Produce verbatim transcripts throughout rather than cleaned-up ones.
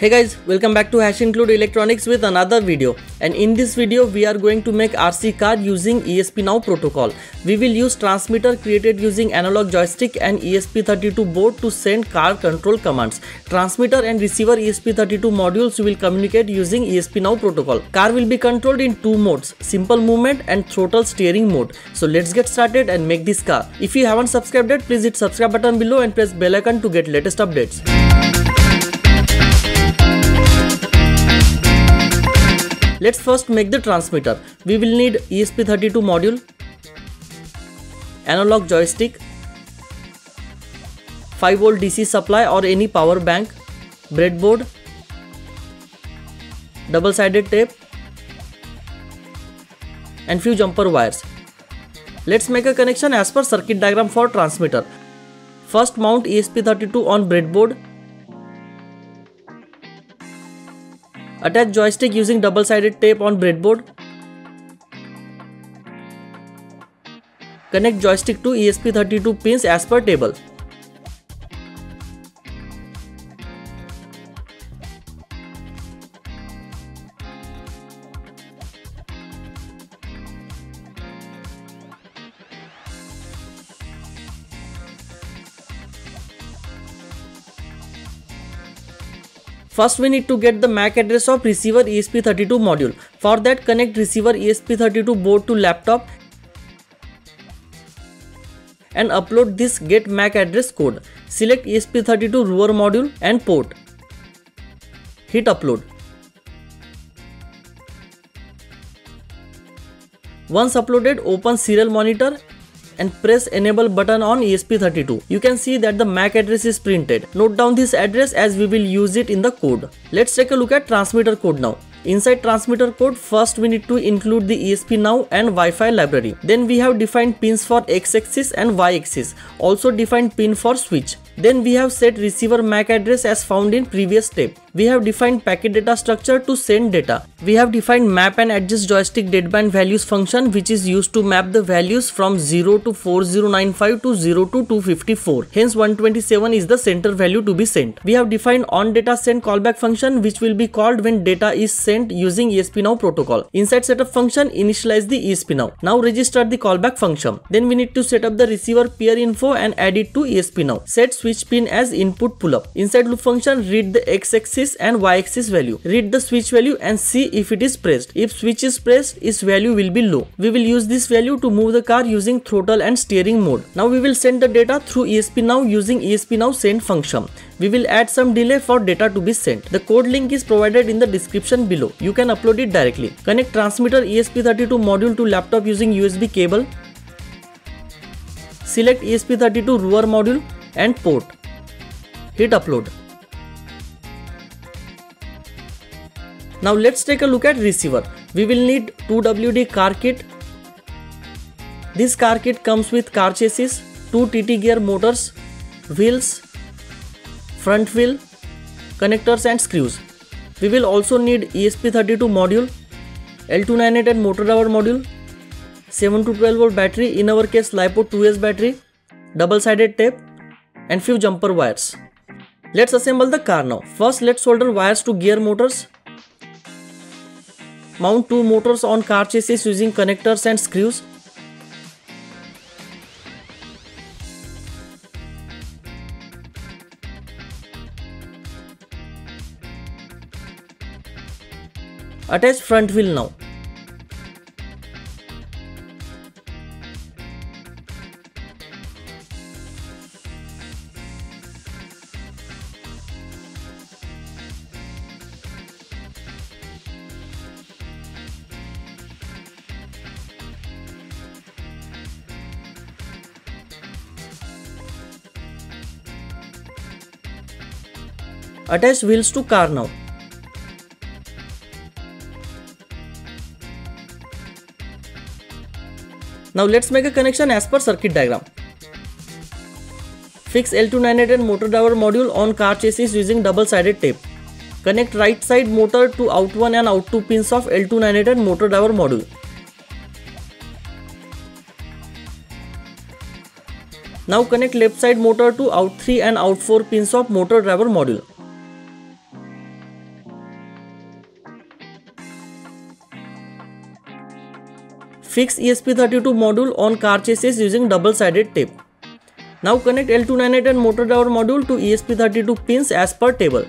Hey guys, welcome back to Hash Include Electronics with another video, and in this video we are going to make R C card using E S P now protocol. We will use transmitter created using analog joystick and E S P thirty-two board to send card control commands. Transmitter and receiver E S P thirty-two modules will communicate using E S P now protocol. Car will be controlled in two modes, simple movement and throttle steering mode. So let's get started and make this car. If you haven't subscribed yet, please hit subscribe button below and press bell icon to get latest updates. Let's first make the transmitter. We will need E S P thirty-two module, analog joystick, five volt D C supply or any power bank, breadboard, double sided tape and few jumper wires. Let's make a connection as per circuit diagram for transmitter. First mount E S P thirty-two on breadboard. Attach joystick using double-sided tape on breadboard. Connect joystick to E S P thirty-two pins as per table. First we need to get the M A C address of receiver E S P thirty-two module. For that, connect receiver E S P thirty-two board to laptop and upload this get M A C address code. Select E S P thirty-two rover module and port. Hit upload. Once uploaded, open serial monitor and press enable button on E S P thirty-two. You can see that the M A C address is printed. Note down this address as we will use it in the code. Let's take a look at transmitter code now. Inside transmitter code, first we need to include the E S P now and Wi-Fi library. Then we have defined pins for X axis and Y axis. Also defined pin for switch. Then we have set receiver M A C address as found in previous step. We have defined packet data structure to send data. We have defined map and adjust joystick deadband values function, which is used to map the values from zero to four zero nine five to zero to two fifty-four. Hence one twenty-seven is the center value to be sent. We have defined on data send callback function, which will be called when data is sent using E S P now protocol. Inside setup function, initialize the E S P now. Now register the callback function. Then we need to set up the receiver peer info and add it to E S P now. Set switch pin as input pull up. Inside loop function, read the X axis and Y axis value. Read the switch value and see if it is pressed. If switch is pressed, its value will be low. We will use this value to move the car using throttle and steering mode. Now we will send the data through E S P now using E S P now send function. We will add some delay for data to be sent. The code link is provided in the description below. You can upload it directly. Connect transmitter E S P thirty-two module to laptop using U S B cable. Select E S P thirty-two rover module and port. Hit upload. Now let's take a look at receiver. We will need two W D car kit. This car kit comes with car chassis, two T T gear motors, wheels, front wheel, connectors and screws. We will also need E S P thirty-two module, L two ninety-eight N motor driver module, seven to twelve volt battery, in our case LiPo two S battery, double sided tape and few jumper wires. Let's assemble the car now. First let's solder wires to gear motors. Mount two motors on car chassis using connectors and screws. Attach front wheel now. Attach wheels to car now. Now let's make a connection as per circuit diagram. Fix L two ninety-eight N motor driver module on car chassis using double sided tape. Connect right side motor to out one and out two pins of L two ninety-eight N motor driver module. Now connect left side motor to out three and out four pins of motor driver module. Fix E S P thirty-two module on car chassis using double-sided tape. Now connect L two ninety-eight N motor driver module to E S P thirty-two pins as per table.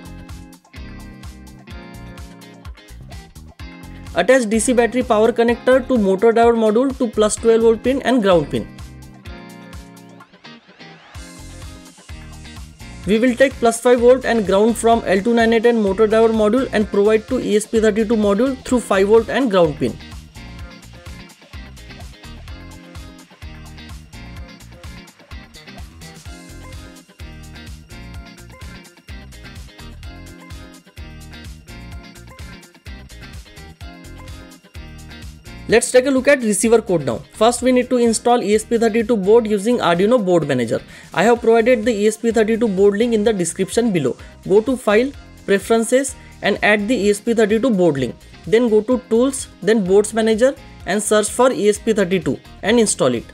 Attach D C battery power connector to motor driver module to plus twelve volt pin and ground pin. We will take plus five volt and ground from L two ninety-eight N motor driver module and provide to E S P thirty-two module through five volt and ground pin. Let's take a look at receiver code now. First we need to install E S P thirty-two board using Arduino board manager. I have provided the E S P thirty-two board link in the description below. Go to File, Preferences and add the E S P thirty-two board link. Then go to Tools, then Boards Manager and search for E S P thirty-two and install it.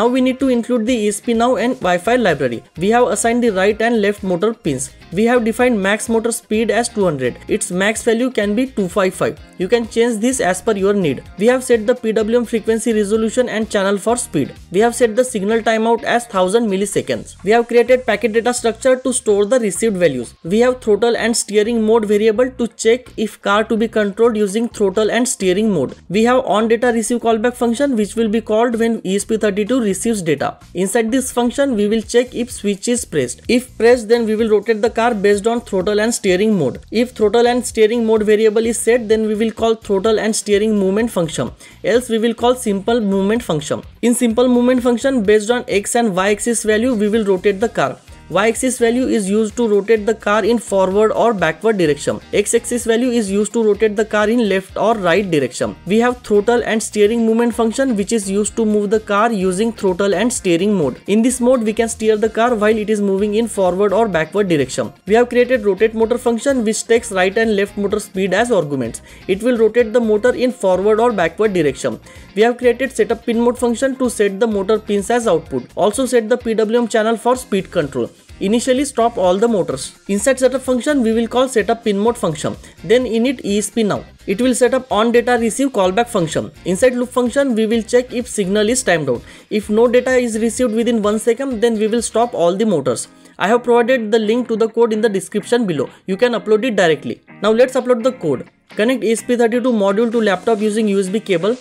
Now we need to include the E S P now and Wi-Fi library. We have assigned the right and left motor pins. We have defined max motor speed as two hundred. Its max value can be two fifty-five. You can change this as per your need. We have set the P W M frequency resolution and channel for speed. We have set the signal timeout as one thousand milliseconds. We have created packet data structure to store the received values. We have throttle and steering mode variable to check if car to be controlled using throttle and steering mode. We have on data receive callback function which will be called when E S P thirty-two receives data. Inside this function we will check if switch is pressed. If pressed, then we will rotate the car based on throttle and steering mode. If throttle and steering mode variable is set, then we will call throttle and steering movement function. Else we will call simple movement function. In simple movement function, based on x and y axis value we will rotate the car. Y axis value is used to rotate the car in forward or backward direction. X axis value is used to rotate the car in left or right direction. We have throttle and steering movement function which is used to move the car using throttle and steering mode. In this mode we can steer the car while it is moving in forward or backward direction. We have created rotate motor function which takes right and left motor speed as arguments. It will rotate the motor in forward or backward direction. We have created setup pin mode function to set the motor pins as output. Also set the P W M channel for speed control. Initially stop all the motors. Inside setup function we will call setup pin mode function. Then init E S P now. It will set up on data receive callback function. Inside loop function we will check if signal is timed out. If no data is received within one second, then we will stop all the motors. I have provided the link to the code in the description below. You can upload it directly. Now let's upload the code. Connect E S P thirty-two module to laptop using U S B cable.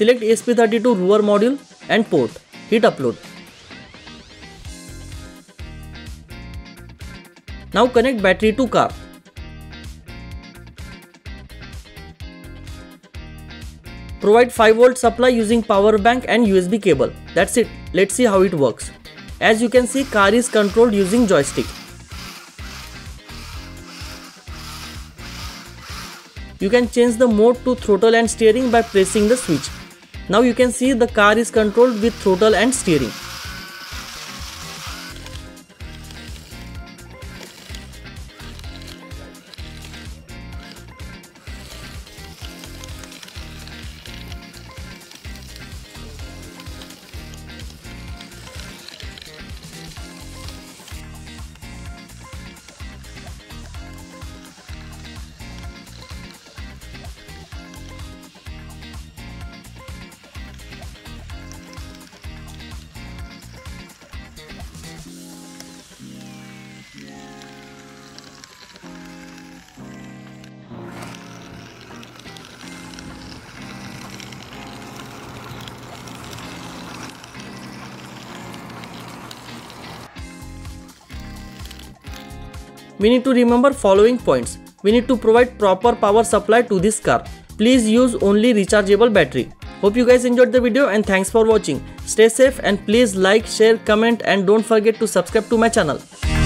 Select E S P thirty-two rover module and port. Hit upload. Now connect battery to car. Provide five volt supply using power bank and U S B cable. That's it. Let's see how it works. As you can see, car is controlled using joystick. You can change the mode to throttle and steering by pressing the switch. Now you can see the car is controlled with throttle and steering. We need to remember following points. We need to provide proper power supply to this car. Please use only rechargeable battery. Hope you guys enjoyed the video and thanks for watching. Stay safe and please like, share, comment and don't forget to subscribe to my channel.